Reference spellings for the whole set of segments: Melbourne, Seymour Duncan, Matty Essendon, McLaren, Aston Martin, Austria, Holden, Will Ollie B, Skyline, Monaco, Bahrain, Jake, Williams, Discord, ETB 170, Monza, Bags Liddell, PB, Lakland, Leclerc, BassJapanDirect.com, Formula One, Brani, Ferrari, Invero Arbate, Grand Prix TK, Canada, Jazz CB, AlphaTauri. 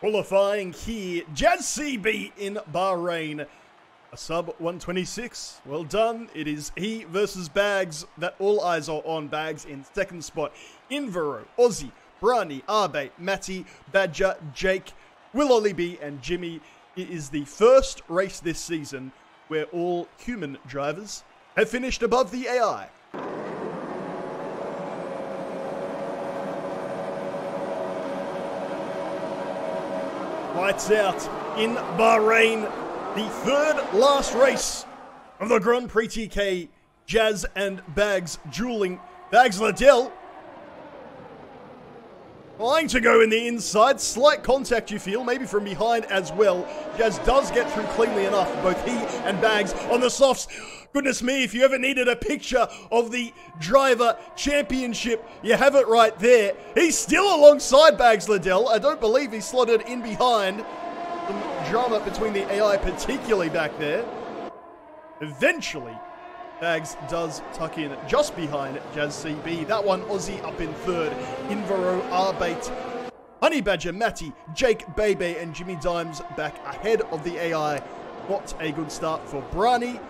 Qualifying here, Jazz CB in Bahrain, a sub 126. Well done. It is he versus Bags that all eyes are on. Bags in second spot. Invero, Ozzy, Brani, Arbate, Matty, Badger, Jake, Will Ollie B and Jimmy. It is the first race this season where all human drivers have finished above the AI. Lights out in Bahrain, the third last race of the Grand Prix TK. Jazz and Bags dueling. Bags Liddell trying to go in the inside. Slight contact you feel, maybe from behind as well. Jazz does get through cleanly enough, both he and Bags on the softs. Goodness me, if you ever needed a picture of the driver championship, you have it right there. He's still alongside Bags Liddell. I don't believe he slotted in behind. Some drama between the AI particularly back there. Eventually, Bags does tuck in just behind Jazz CB. That one, Ozzy up in third. Invero Arbate, Honey Badger, Matty, Jake, Bebe, and Jimmy Dimes back ahead of the AI. Not a good start for Brani,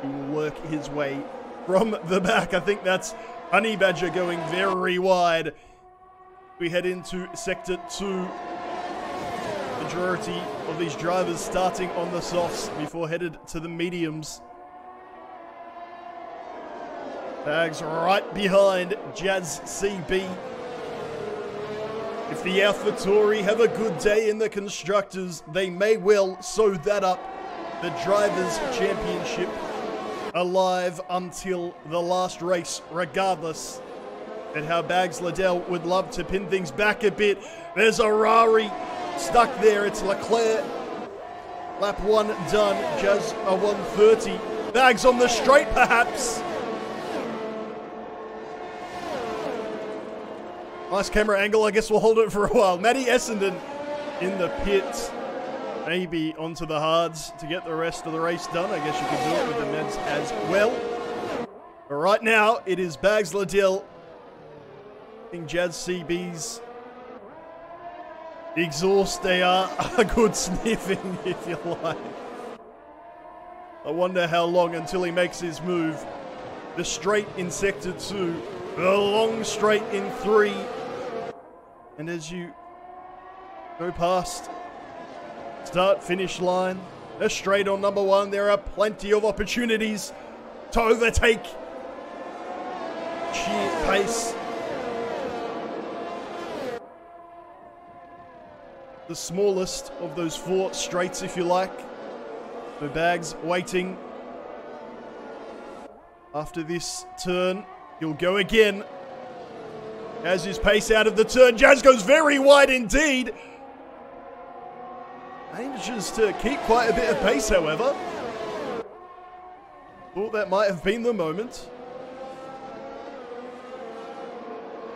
who will work his way from the back. I think that's Honey Badger going very wide. We head into Sector 2. Majority of these drivers starting on the softs before headed to the mediums. Bags right behind Jazz CB. If the AlphaTauri have a good day in the constructors, they may well sew that up. The Drivers' Championship alive until the last race, regardless. And how Bags Liddell would love to pin things back a bit. There's Ferrari stuck there. It's Leclerc. Lap one done. Jazz a 130. Bags on the straight, perhaps. Nice camera angle, I guess we'll hold it for a while. Matty Essendon in the pit. Maybe onto the hards to get the rest of the race done. I guess you could do it with the meds as well. But right now, it is Bags Liddell. I think Jazz CB's exhaust, they are a good sniffing, if you like. I wonder how long until he makes his move. The straight in Sector 2. The long straight in 3. And as you go past start-finish line, a straight on number 1, there are plenty of opportunities to overtake. Sheer pace. The smallest of those 4 straights, if you like. The Bags waiting. After this turn, he'll go again. As his pace out of the turn, Jazz goes very wide indeed. Manages to keep quite a bit of pace, however. Thought that might have been the moment.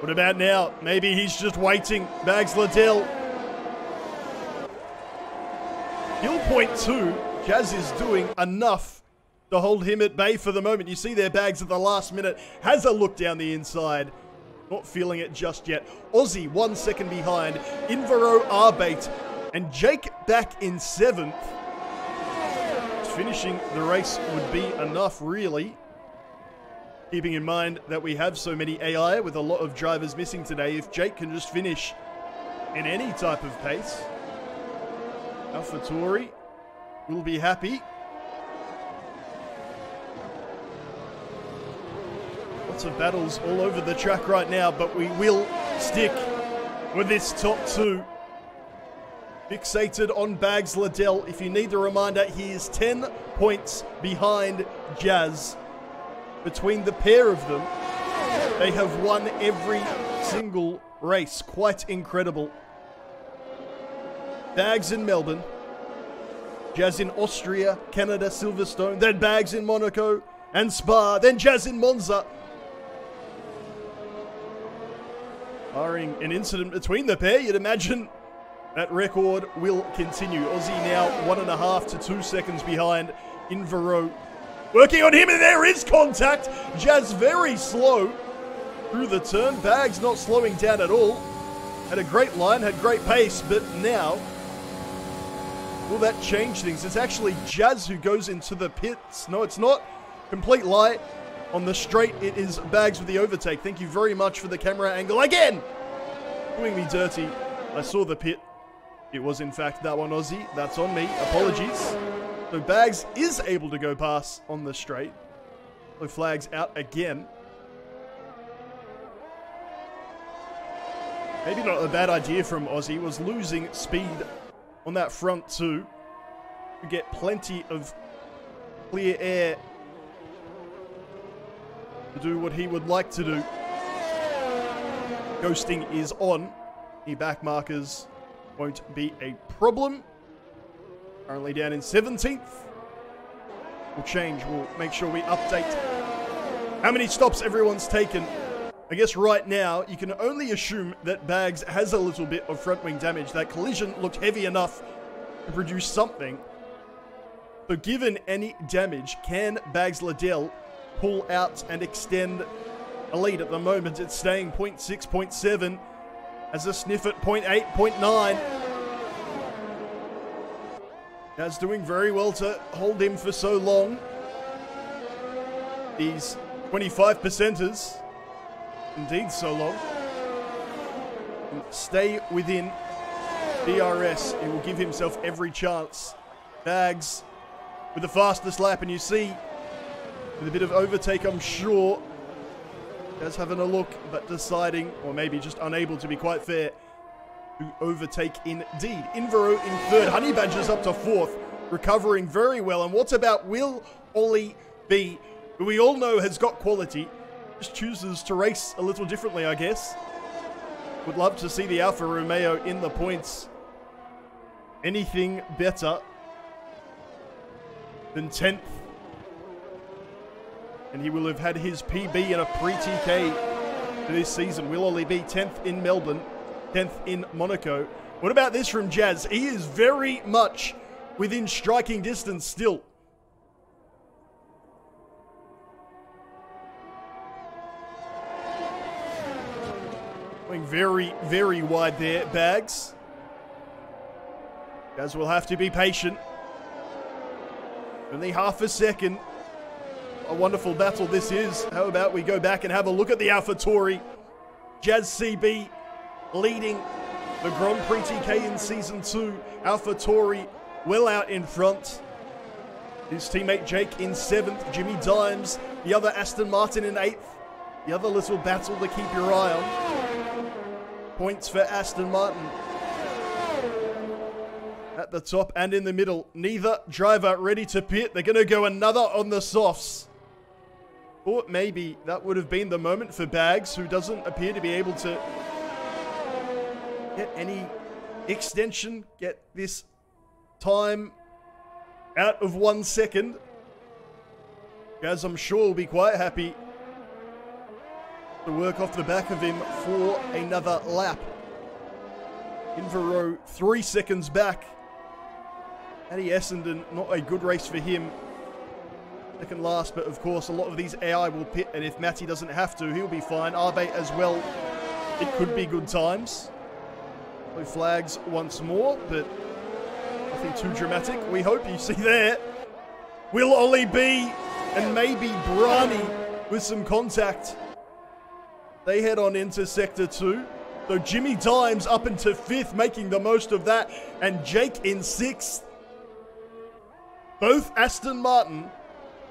What about now? Maybe he's just waiting. Bags Liddell. Hill point 2. Jazz is doing enough to hold him at bay for the moment. You see their Bags at the last minute. Has a look down the inside. Not feeling it just yet. Ozzy 1 second behind. Invero Arbate. And Jake back in 7th. Finishing the race would be enough, really. Keeping in mind that we have so many AI with a lot of drivers missing today. If Jake can just finish in any type of pace, AlphaTauri will be happy. Lots of battles all over the track right now, but we will stick with this top 2. Fixated on Bags Liddell. If you need the reminder, he is 10 points behind Jazz. Between the pair of them, they have won every single race. Quite incredible. Bags in Melbourne. Jazz in Austria, Canada, Silverstone. Then Bags in Monaco and Spa. Then Jazz in Monza. Barring an incident between the pair, you'd imagine that record will continue. Ozzy now 1.5 to 2 seconds behind Invero. Working on him, and there is contact. Jazz very slow through the turn. Bags not slowing down at all. Had a great line, had great pace, but now, will that change things? It's actually Jazz who goes into the pits. No, it's not. Complete lie. On the straight, it is Bags with the overtake. Thank you very much for the camera angle again. Doing me dirty. I saw the pit. It was, in fact, that one, Ozzy. That's on me. Apologies. So Bags is able to go past on the straight. So flags out again. Maybe not a bad idea from Ozzy. Was losing speed on that front too. You get plenty of clear air to do what he would like to do. Ghosting is on. The back markers won't be a problem. Currently down in 17th. We'll change. We'll make sure we update how many stops everyone's taken. I guess right now, you can only assume that Bags has a little bit of front wing damage. That collision looked heavy enough to produce something. So given any damage, can Bags Liddell pull out and extend a lead? At the moment, it's staying 0.6, 0.7. As a sniff at 0.8, 0.9. That's doing very well to hold him for so long. These 25%ers. Indeed, so long. And stay within DRS. He will give himself every chance. Bags with the fastest lap, and you see, with a bit of overtake, I'm sure, Jazz having a look, but deciding, or maybe just unable to be quite fair, to overtake indeed. Invero in third. Honey Badger's up to fourth, recovering very well. And what about Will Ollie B, who we all know has got quality, just chooses to race a little differently, I guess. Would love to see the Alfa Romeo in the points. Anything better than 10th. And he will have had his PB and a PriTK this season. Will Ollie B, 10th in Melbourne, 10th in Monaco. What about this from Jazz? He is very much within striking distance still. Very, very wide there, Bags. Jazz will have to be patient. Only half a second. A wonderful battle this is. How about we go back and have a look at the AlphaTauri? Jazz CB leading the Grand Prix TK in Season 2. AlphaTauri well out in front. His teammate Jake in 7th. Jimmy Dimes, the other Aston Martin in 8th. The other little battle to keep your eye on. Points for Aston Martin. At the top and in the middle. Neither driver ready to pit. They're going to go another on the softs. Or maybe that would have been the moment for Bags, who doesn't appear to be able to get any extension. Get this time out of 1 second. Guys, I'm sure will be quite happy to work off the back of him for another lap. Invero 3 seconds back. Matty Essendon, not a good race for him. Second last, but of course a lot of these AI will pit, and if Matty doesn't have to, he'll be fine. Arbate as well. It could be good times. No flags once more, but nothing too dramatic. We hope. You see there, Will Ollie B and maybe Brani with some contact. They head on into Sector 2. So Jimmy Dimes up into 5th, making the most of that. And Jake in 6th. Both Aston Martin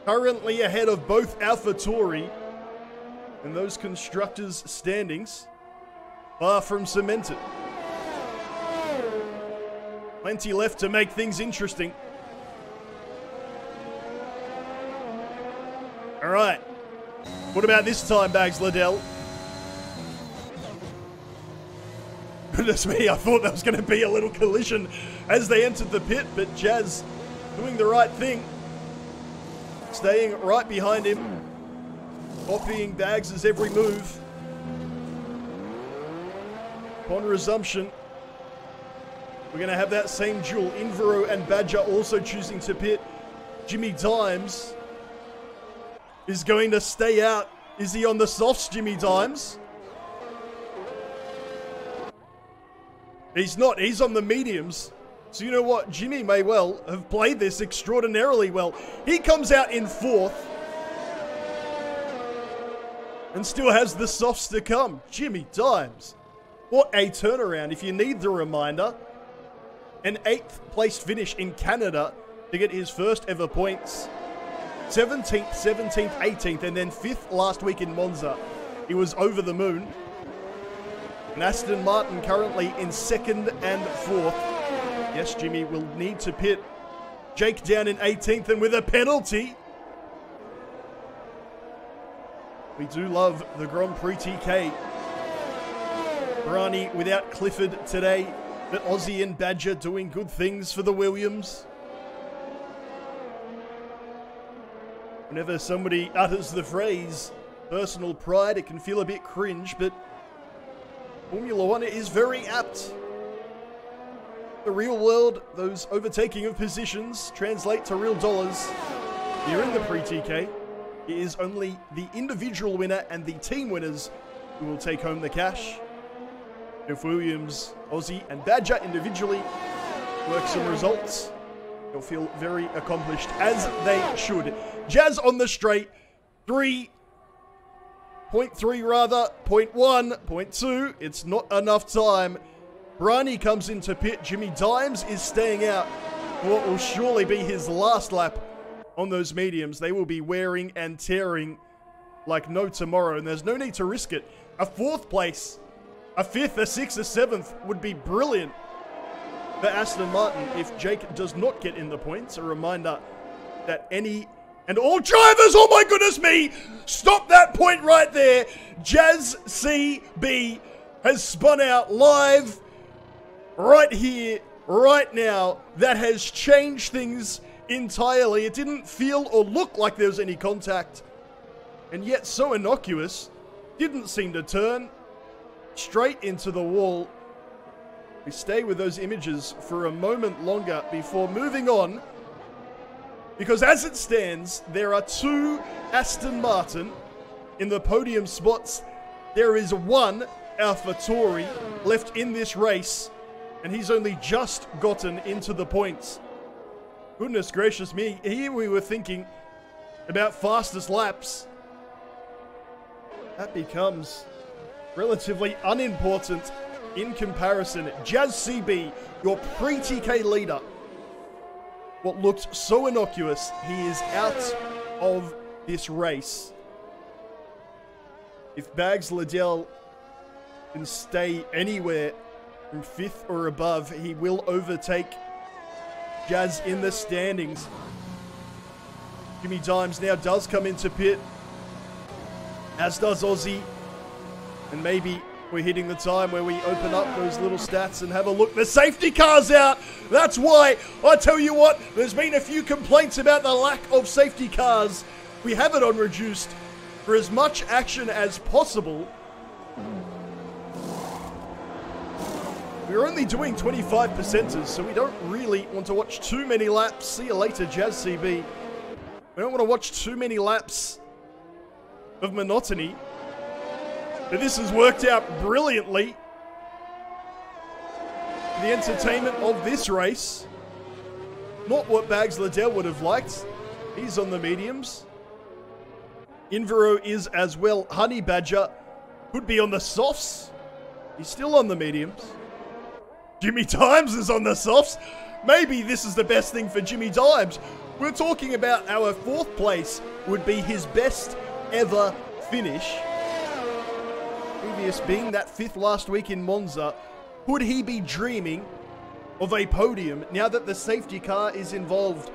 currently ahead of both AlphaTauri. And those constructors' standings far from cemented. Plenty left to make things interesting. All right. What about this time, Bags Liddell? Goodness me, I thought that was going to be a little collision as they entered the pit, but Jazz doing the right thing. Staying right behind him. Copying Bags' every move. Upon resumption, we're going to have that same duel. Invero and Badger also choosing to pit. Jimmy Dimes is going to stay out. Is he on the softs, Jimmy Dimes? He's not. He's on the mediums. So you know what? Jimmy may well have played this extraordinarily well. He comes out in fourth and still has the softs to come. Jimmy Dimes. What a turnaround. If you need the reminder, an 8th place finish in Canada to get his first ever points. 17th, 17th, 18th, and then 5th last week in Monza. He was over the moon. And Aston Martin currently in 2nd and 4th. Yes, Jimmy will need to pit. Jake down in 18th and with a penalty. We do love the Grand Prix TK. Brani without Clifford today, but Ozzy and Badger doing good things for the Williams. Whenever somebody utters the phrase personal pride, it can feel a bit cringe, but Formula One is very apt. The real world, those overtaking of positions translate to real dollars. Here in the PriTK, it is only the individual winner and the team winners who will take home the cash. If Williams, Ozzy and Badger individually work some results, they'll feel very accomplished, as they should. Jazz on the straight, 0.1, 0.2. It's not enough time. Brani comes into pit. Jimmy Dimes is staying out for what will surely be his last lap on those mediums. They will be wearing and tearing like no tomorrow, and there's no need to risk it. A 4th place, a 5th, a 6th, a 7th would be brilliant for Aston Martin if Jake does not get in the points. A reminder that any and all drivers, oh my goodness me, stop that point right there. Jazz CB has spun out live right here, right now. That has changed things entirely. It didn't feel or look like there was any contact, and yet so innocuous. Didn't seem to turn, straight into the wall. We stay with those images for a moment longer before moving on, because as it stands, there are 2 Aston Martin in the podium spots. There is 1 AlphaTauri left in this race, and he's only just gotten into the points. Goodness gracious me, here we were thinking about fastest laps. That becomes relatively unimportant in comparison. Jazz CB, your PriTK leader. What looked so innocuous, he is out of this race. If Bags Liddell can stay anywhere from 5th or above, he will overtake Jazz in the standings. Jimmy Dimes now does come into pit, as does Ozzy. And maybe we're hitting the time where we open up those little stats and have a look. The safety car's out. That's why. I tell you what, there's been a few complaints about the lack of safety cars. We have it on reduced for as much action as possible. We're only doing 25 percenters, so we don't really want to watch too many laps. See you later, Jazz CB. We don't want to watch too many laps of monotony. But this has worked out brilliantly. The entertainment of this race. Not what Bags Liddell would have liked. He's on the mediums. Invero is as well. Honey Badger could be on the softs. He's still on the mediums. Jimmy Dimes is on the softs. Maybe this is the best thing for Jimmy Dimes. We're talking about our 4th place would be his best ever finish. Previous being that 5th last week in Monza. Could he be dreaming of a podium now that the safety car is involved?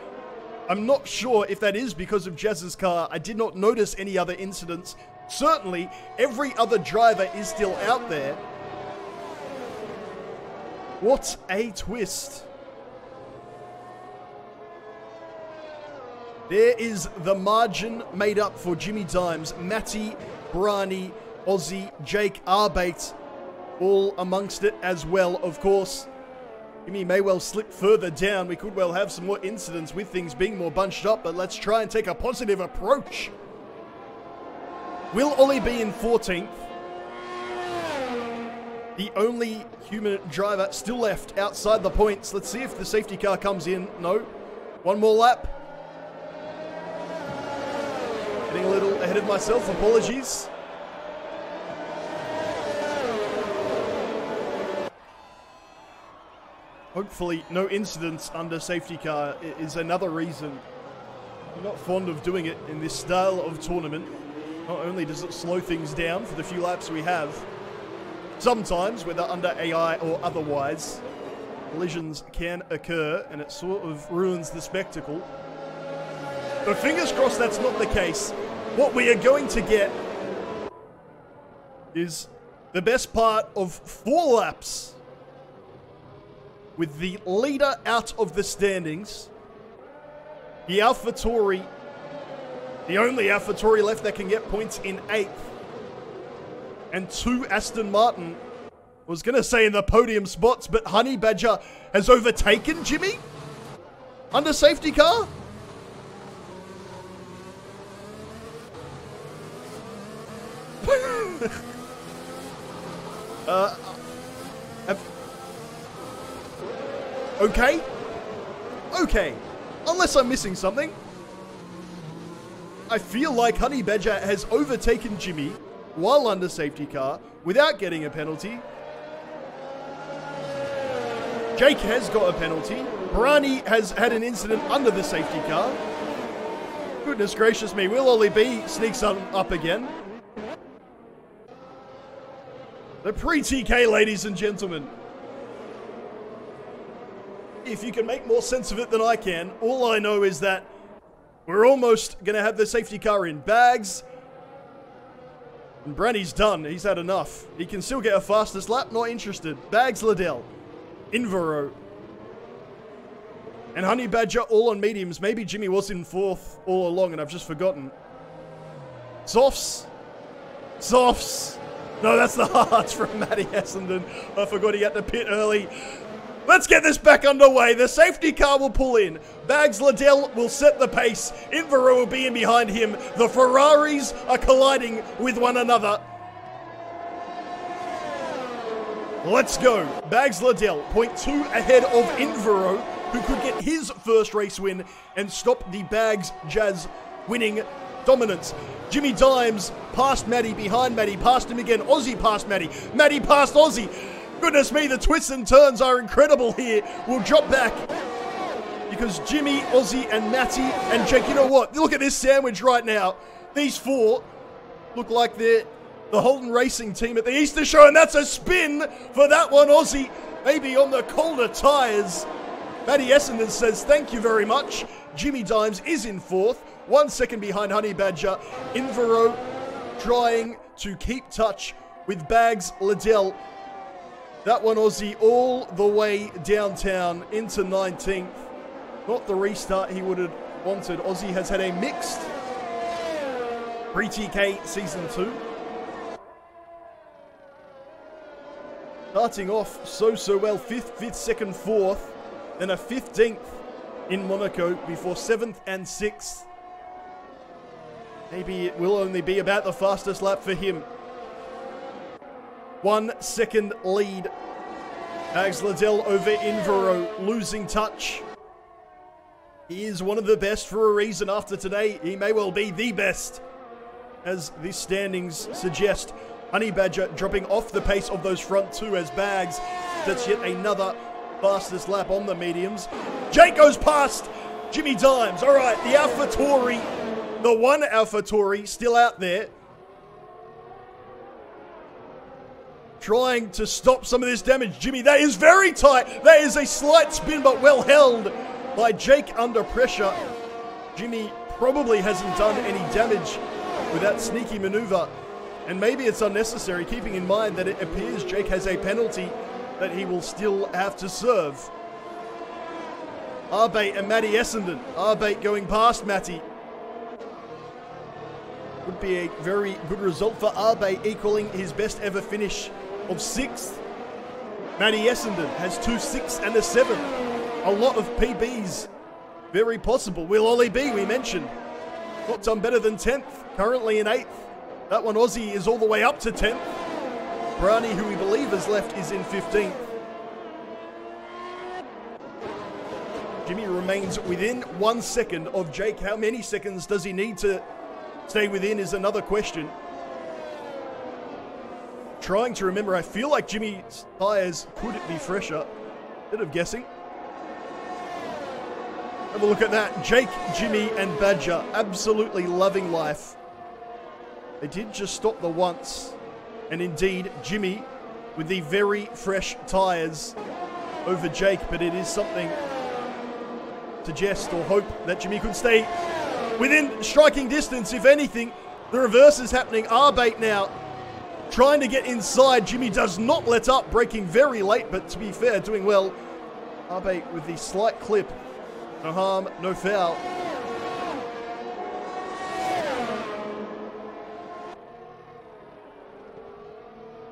I'm not sure if that is because of Jazz's car. I did not notice any other incidents. Certainly, every other driver is still out there. What a twist. There is the margin made up for Jimmy Dimes. Matty, Brani, Ozzy, Jake, Arbate, all amongst it as well, of course. Jimmy may well slip further down. We could well have some more incidents with things being more bunched up, but let's try and take a positive approach. Will Ollie B in 14th. the only human driver still left outside the points. Let's see if the safety car comes in. No. One more lap. Getting a little ahead of myself, apologies. Hopefully no incidents under safety car is another reason I'm not fond of doing it in this style of tournament. Not only does it slow things down for the few laps we have, sometimes, whether under AI or otherwise, collisions can occur and it sort of ruins the spectacle. But fingers crossed that's not the case. What we are going to get is the best part of 4 laps with the leader out of the standings. The AlphaTauri, the only AlphaTauri left that can get points in 8th. And 2 Aston Martin. I was going to say in the podium spots, but Honey Badger has overtaken Jimmy under safety car. Okay. Unless I'm missing something. I feel like Honey Badger has overtaken Jimmy while under safety car without getting a penalty. Jake has got a penalty. Brani has had an incident under the safety car. Goodness gracious me. Will Ollie B sneaks up again. The pre-TK, ladies and gentlemen. If you can make more sense of it than I can, all I know is that we're almost going to have the safety car in Bags. And Brani's done. He's had enough. He can still get a fastest lap. Not interested. Bags Liddell. Invero. And Honey Badger all on mediums. Maybe Jimmy was in 4th all along and I've just forgotten. Softs. Softs. No, that's the hearts from Matty Essendon. I forgot he had to pit early. Let's get this back underway. The safety car will pull in. Bags Liddell will set the pace. Invero will be in behind him. The Ferraris are colliding with one another. Let's go. Bags Liddell, 0.2 ahead of Invero, who could get his first race win and stop the Bags Jazz winning dominance. Jimmy Dimes past Matty, behind Matty, past him again. Ozzy past Matty. Matty past Ozzy. Goodness me, the twists and turns are incredible here. We'll drop back because Jimmy, Ozzy, and Matty and Jake, you know what? Look at this sandwich right now. These 4 look like they're the Holden Racing team at the Easter Show, and that's a spin for that one. Ozzy maybe on the colder tyres. Matty Essendon says thank you very much. Jimmy Dimes is in 4th, 1 second behind Honey Badger. Invero trying to keep touch with Bags Liddell. That one, Ozzy, all the way downtown into 19th. Not the restart he would have wanted. Ozzy has had a mixed PriTK Season 2. Starting off so well. 5th, 2nd, 4th. Then a 15th in Monaco before 7th and 6th. Maybe it will only be about the fastest lap for him. 1 second lead. Bags Liddell over Invero, losing touch. He is one of the best for a reason. After today, he may well be the best, as the standings suggest. Honey Badger dropping off the pace of those front 2 as Bags. That's yet another fastest lap on the mediums. Jake goes past Jimmy Dimes. All right, the AlphaTauri, the one AlphaTauri still out there, trying to stop some of this damage. Jimmy, that is very tight. That is a slight spin, but well held by Jake under pressure. Jimmy probably hasn't done any damage with that sneaky maneuver, and maybe it's unnecessary, keeping in mind that it appears Jake has a penalty that he will still have to serve. Arbate and Matty Essendon. Arbate going past Matty. Would be a very good result for Arbate, equaling his best ever finish of 6th. Matty Essendon has 2 6 and a 7. A lot of PBs very possible. Will Ollie B, we mentioned, not done better than 10th, currently in 8th. That one, Ozzy, is all the way up to 10th. Brani, who we believe is left, is in 15th. Jimmy remains within 1 second of Jake. How many seconds does he need to stay within is another question. Trying to remember, I feel like Jimmy's tyres could be fresher. Bit of guessing. Have a look at that. Jake, Jimmy and Badger absolutely loving life. They did just stop the once. And indeed, Jimmy with the very fresh tyres over Jake. But it is something to jest or hope that Jimmy could stay within striking distance. If anything, the reverse is happening. Arbate now trying to get inside. Jimmy does not let up, braking very late. But to be fair, doing well. Arbate with the slight clip. No harm, no foul.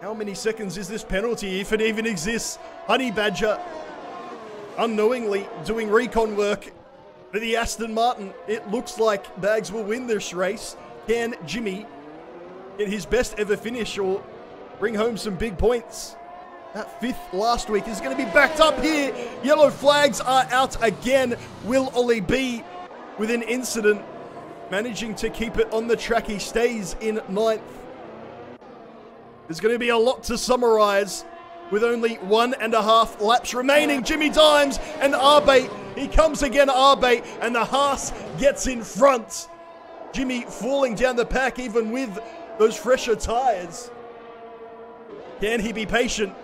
How many seconds is this penalty, if it even exists? Honey Badger unknowingly doing recon work for the Aston Martin. It looks like Bags will win this race. Can Jimmy get his best ever finish or bring home some big points? That fifth last week is going to be backed up here. Yellow flags are out again. Will Ollie B with an incident, managing to keep it on the track. He stays in ninth. There's going to be a lot to summarize with only 1.5 laps remaining. Jimmy Dimes and Arbate. He comes again, Arbate, and the Haas gets in front. Jimmy falling down the pack even with those fresher tires. Can he be patient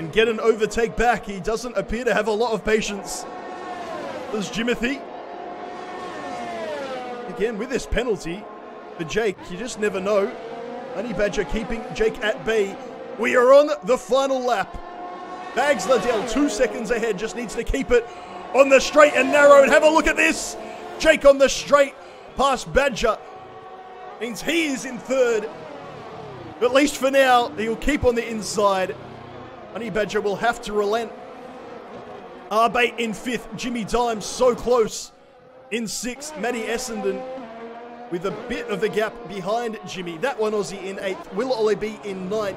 and get an overtake back? He doesn't appear to have a lot of patience. There's Jimothy. Again, with this penalty for Jake, you just never know. Honey Badger keeping Jake at bay. We are on the final lap. Bags Liddell 2 seconds ahead, just needs to keep it on the straight and narrow. And have a look at this. Jake on the straight past Badger. Means he is in third. At least for now, he'll keep on the inside. Honey Badger will have to relent. Arbate in fifth. Jimmy Dimes so close in sixth. Matty Essendon with a bit of a gap behind Jimmy. That one Aussie in eighth. Will Ollie B in ninth.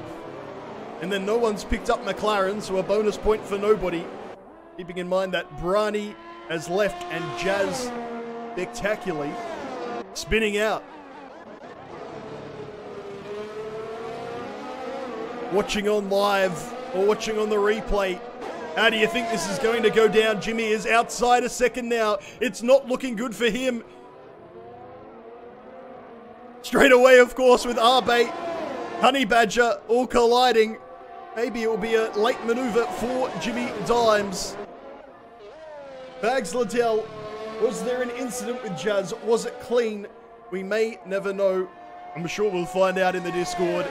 And then no one's picked up McLaren, so a bonus point for nobody. Keeping in mind that Brani has left and Jazz spectacularly spinning out. Watching on live or watching on the replay, how do you think this is going to go down? Jimmy is outside a second now. It's not looking good for him. Straight away, of course, with Arbate, Honey Badger all colliding. Maybe it will be a late maneuver for Jimmy Dimes. Bags Liddell, was there an incident with Jazz? Was it clean? We may never know. I'm sure we'll find out in the Discord.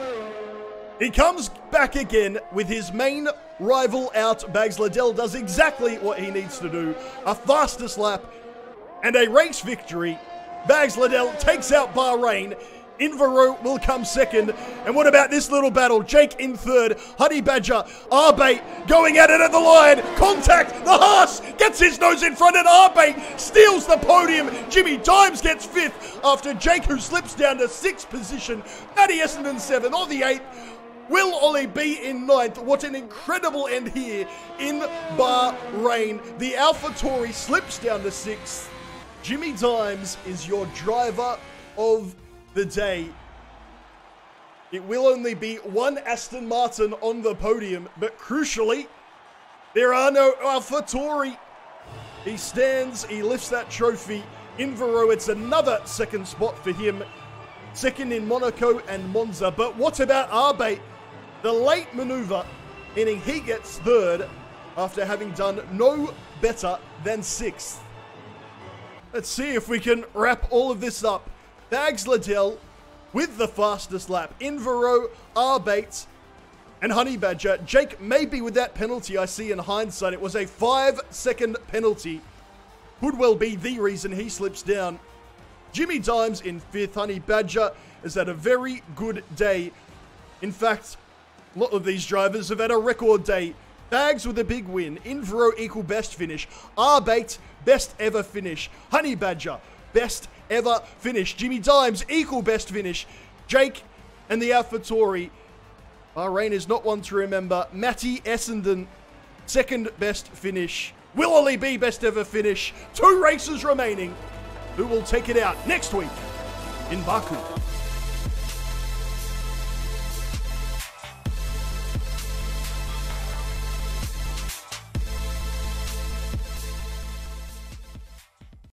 He comes back again with his main rival out. Bags Liddell does exactly what he needs to do. A fastest lap and a race victory. Bags Liddell takes out Bahrain. Invero will come second. And what about this little battle? Jake in third. Honey Badger, Arbate going at it at the line. Contact, the Haas gets his nose in front and Arbate steals the podium. Jimmy Dimes gets fifth after Jake, who slips down to sixth position. Matty Essendon seventh or the eighth. Will Ollie B in ninth? What an incredible end here in Bahrain. The AlphaTauri slips down to sixth. Jimmy Dimes is your driver of the day. It will only be one Aston Martin on the podium, but crucially, there are no AlphaTauri. He stands, he lifts that trophy. Invero, it's another second spot for him. Second in Monaco and Monza. But what about Arbate? The late maneuver, meaning he gets third after having done no better than sixth. Let's see if we can wrap all of this up. Bags Liddell with the fastest lap. Invero, Arbate, and Honey Badger. Jake, maybe with that penalty I see in hindsight, it was a 5-second penalty. Could well be the reason he slips down. Jimmy Dimes in fifth. Honey Badger has had a very good day. In fact, a lot of these drivers have had a record day. Bags with a big win. Invero equal best finish. Arbate, best ever finish. Honey Badger, best ever finish. Jimmy Dimes, equal best finish. Jake and the AlphaTauri Bahrain is not one to remember. Matty Essendon, second best finish. Will Ollie B, best ever finish. Two races remaining. Who will take it out next week in Baku?